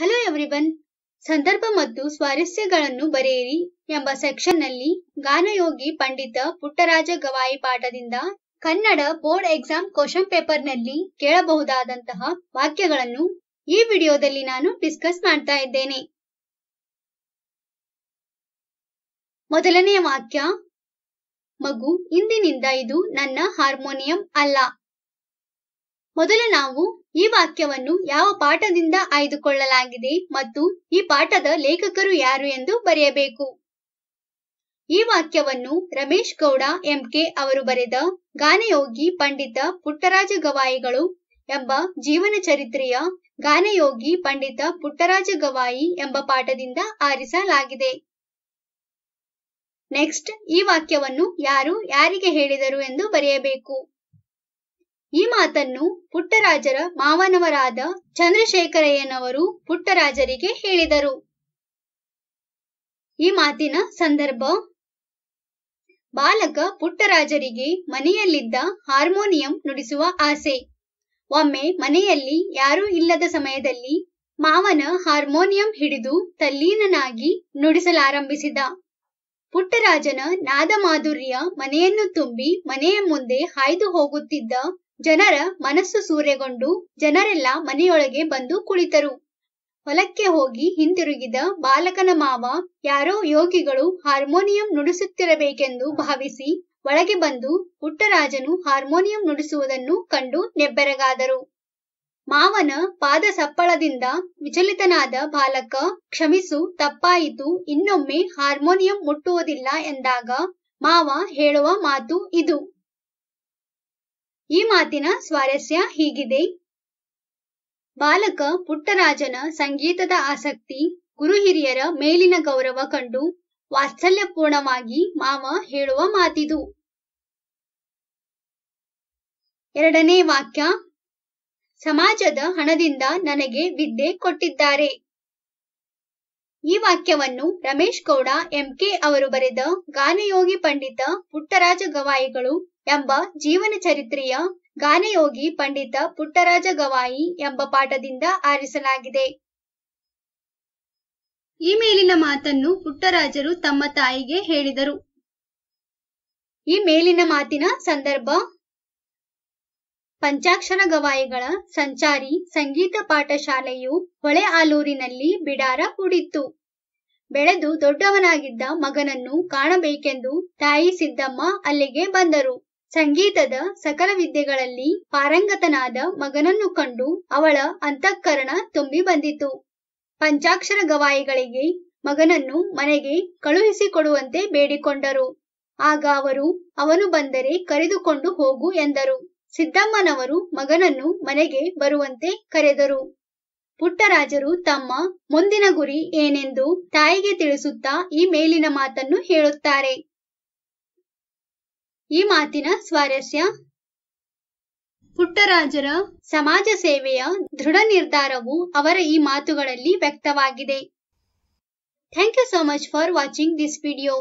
Hello everyone, ಸಂದರ್ಭ ಮತ್ತು ಸ್ವಾರಸ್ಯಗಳನ್ನು ಬರೆಯಿರಿ ಎಂಬ ಸೆಕ್ಷನ್ನಲ್ಲಿ ಗಾನಯೋಗಿ ಪಂಡಿತ ಪುಟ್ಟರಾಜ ಗವಾಯಿ ಪಾಠದಿಂದ ಕನ್ನಡ ಬೋರ್ಡ್ ಎಕ್ಸಾಮ್ ಕ್ವಶ್ಚನ್ ಪೇಪರ್ನಲ್ಲಿ ಕೇಳಬಹುದಾದಂತಹ ವಾಕ್ಯಗಳನ್ನು ಈ ವಿಡಿಯೋದಲ್ಲಿ ನಾನು ಡಿಸ್ಕಸ್ ಮಾಡ್ತಾ ಇದ್ದೇನೆ. ಮೊದಲನೆಯ ವಾಕ್ಯ, ಮಗು ಇಂದಿನಿಂದ ಇದು ನನ್ನ ಹಾರ್ಮೋನಿಯಂ ಅಲ್ಲ. ಮೊದಲು ನಾವು ಈ ವಾಕ್ಯವನ್ನು ಯಾವ ಪಾಠದಿಂದ ಆಯ್ದುಕೊಳ್ಳಲಾಗಿದೆ ಮತ್ತು ಈ ಪಾಠದ ಲೇಖಕರು ಯಾರು ಎಂದು ಬರೆಯಬೇಕು. ಈ ವಾಕ್ಯವನ್ನು ರಮೇಶ್ ಗೌಡ ಎಂಕೆ ಅವರು ಬರೆದ ಗಾನಯೋಗಿ ಪಂಡಿತ ಪುಟ್ಟರಾಜ ಗವಾಯಿಗಳು ಎಂಬ ಜೀವನ ಚರಿತ್ರೆಯ ಗಾನಯೋಗಿ ಪಂಡಿತ ಪುಟ್ಟರಾಜ ಗವಾಯಿ ಎಂಬ ಪಾಠದಿಂದ ಆರಿಸಲಾಗಿದೆ. ನೆಕ್ಸ್ಟ್, ಈ ವಾಕ್ಯವನ್ನು ಯಾರು ಯಾರಿಗೆ ಹೇಳಿದರು ಎಂದು ಬರೆಯಬೇಕು. ಈ ಮಾತನ್ನು ಪುಟ್ಟರಾಜರ ಮಾವನವರಾದ ಚಂದ್ರಶೇಖರಯ್ಯನವರು ಪುಟ್ಟರಾಜರಿಗೆ ಹೇಳಿದರು. ಈ ಮಾತಿನ ಸಂದರ್ಭ, ಬಾಲಕ ಪುಟ್ಟರಾಜರಿಗೆ ಮನೆಯಲ್ಲಿದ್ದ ಹಾರ್ಮೋನಿಯಂ ನುಡಿಸುವ ಆಸೆ. ಒಮ್ಮೆ ಮನೆಯಲ್ಲಿ ಯಾರೂ ಇಲ್ಲದ ಸಮಯದಲ್ಲಿ ಮಾವನ ಹಾರ್ಮೋನಿಯಂ ಹಿಡಿದು ತಲ್ಲೀನನಾಗಿ ನುಡಿಸಲಾರಂಭಿಸಿದ. ಪುಟ್ಟರಾಜನ ನಾದ ಮಾಧುರ್ಯ ಮನೆಯನ್ನು ತುಂಬಿ ಮನೆಯ ಮುಂದೆ ಹಾಯ್ದು ಹೋಗುತ್ತಿದ್ದ ಜನರ ಮನಸ್ಸು ಸೂರೆಗೊಂಡು ಜನರೆಲ್ಲ ಮನೆಯೊಳಗೆ ಬಂದು ಕುಳಿತರು. ಹೊಲಕ್ಕೆ ಹೋಗಿ ಹಿಂದಿರುಗಿದ ಬಾಲಕನ ಮಾವ ಯಾರೋ ಯೋಗಿಗಳು ಹಾರ್ಮೋನಿಯಂ ನುಡಿಸುತ್ತಿರಬೇಕೆಂದು ಭಾವಿಸಿ ಒಳಗೆ ಬಂದು ಪುಟ್ಟರಾಜನು ಹಾರ್ಮೋನಿಯಂ ನುಡಿಸುವುದನ್ನು ಕಂಡು ನೆಬ್ಬೆರಗಾದರು. ಮಾವನ ಪಾದ ಸಪ್ಪಳದಿಂದ ವಿಚಲಿತನಾದ ಬಾಲಕ, ಕ್ಷಮಿಸು, ತಪ್ಪಾಯಿತು, ಇನ್ನೊಮ್ಮೆ ಹಾರ್ಮೋನಿಯಂ ಮುಟ್ಟುವುದಿಲ್ಲ ಎಂದಾಗ ಮಾವ ಹೇಳುವ ಮಾತು ಇದು. ಈ ಮಾತಿನ ಸ್ವಾರಸ್ಯ ಹೀಗಿದೆ: ಬಾಲಕ ಪುಟ್ಟರಾಜನ ಸಂಗೀತದ ಆಸಕ್ತಿ, ಗುರು ಹಿರಿಯರ ಮೇಲಿನ ಗೌರವ ಕಂಡು ವಾತ್ಸಲ್ಯಪೂರ್ಣವಾಗಿ ಮಾವ ಹೇಳುವ ಮಾತಿದು. ಎರಡನೇ ವಾಕ್ಯ, ಸಮಾಜದ ಹಣದಿಂದ ನನಗೆ ವಿದ್ಯೆ ಕೊಟ್ಟಿದ್ದಾರೆ. ಈ ವಾಕ್ಯವನ್ನು ರಮೇಶ್ ಗೌಡ ಎಂಕೆ ಅವರು ಬರೆದ ಗಾನಯೋಗಿ ಪಂಡಿತ ಪುಟ್ಟರಾಜ ಗವಾಯಿಗಳು ಎಂಬ ಜೀವನ ಚರಿತ್ರೆಯ ಗಾನಯೋಗಿ ಪಂಡಿತ ಪುಟ್ಟರಾಜ ಗವಾಯಿ ಎಂಬ ಪಾಠದಿಂದ ಆರಿಸಲಾಗಿದೆ. ಈ ಮೇಲಿನ ಮಾತನ್ನು ಪುಟ್ಟರಾಜರು ತಮ್ಮ ತಾಯಿಗೆ ಹೇಳಿದರು. ಈ ಮೇಲಿನ ಮಾತಿನ ಸಂದರ್ಭ, ಪಂಚಾಕ್ಷರ ಗವಾಯಿಗಳ ಸಂಚಾರಿ ಸಂಗೀತ ಪಾಠಶಾಲೆಯು ಹೊಳೆ ಆಲೂರಿನಲ್ಲಿ ಬಿಡಾರ ಹೂಡಿತ್ತು. ಬೆಳೆದು ದೊಡ್ಡವನಾಗಿದ್ದ ಮಗನನ್ನು ಕಾಣಬೇಕೆಂದು ತಾಯಿ ಸಿದ್ದಮ್ಮ ಅಲ್ಲಿಗೆ ಬಂದರು. ಸಂಗೀತದ ಸಕಲ ವಿದ್ಯೆಗಳಲ್ಲಿ ಪಾರಂಗತನಾದ ಮಗನನ್ನು ಕಂಡು ಅವಳ ಅಂತಃಕರಣ ತುಂಬಿ ಬಂದಿತು. ಪಂಚಾಕ್ಷರ ಗವಾಯಿಗಳಿಗೆ ಮಗನನ್ನು ಮನೆಗೆ ಕಳುಹಿಸಿಕೊಡುವಂತೆ ಬೇಡಿಕೊಂಡರು. ಆಗ ಅವರು, ಅವನು ಬಂದರೆ ಕರೆದುಕೊಂಡು ಹೋಗು ಎಂದರು. ಸಿದ್ದಮ್ಮನವರು ಮಗನನ್ನು ಮನೆಗೆ ಬರುವಂತೆ ಕರೆದರು. ಪುಟ್ಟರಾಜರು ತಮ್ಮ ಮುಂದಿನ ಗುರಿ ಏನೆಂದು ತಾಯಿಗೆ ತಿಳಿಸುತ್ತಾ ಈ ಮೇಲಿನ ಮಾತನ್ನು ಹೇಳುತ್ತಾರೆ. ಈ ಮಾತಿನ ಸ್ವಾರಸ್ಯ, ಪುಟ್ಟರಾಜರ ಸಮಾಜ ಸೇವೆಯ ದೃಢ ನಿರ್ಧಾರವು ಅವರ ಈ ಮಾತುಗಳಲ್ಲಿ ವ್ಯಕ್ತವಾಗಿದೆ. Thank you so much for watching this video.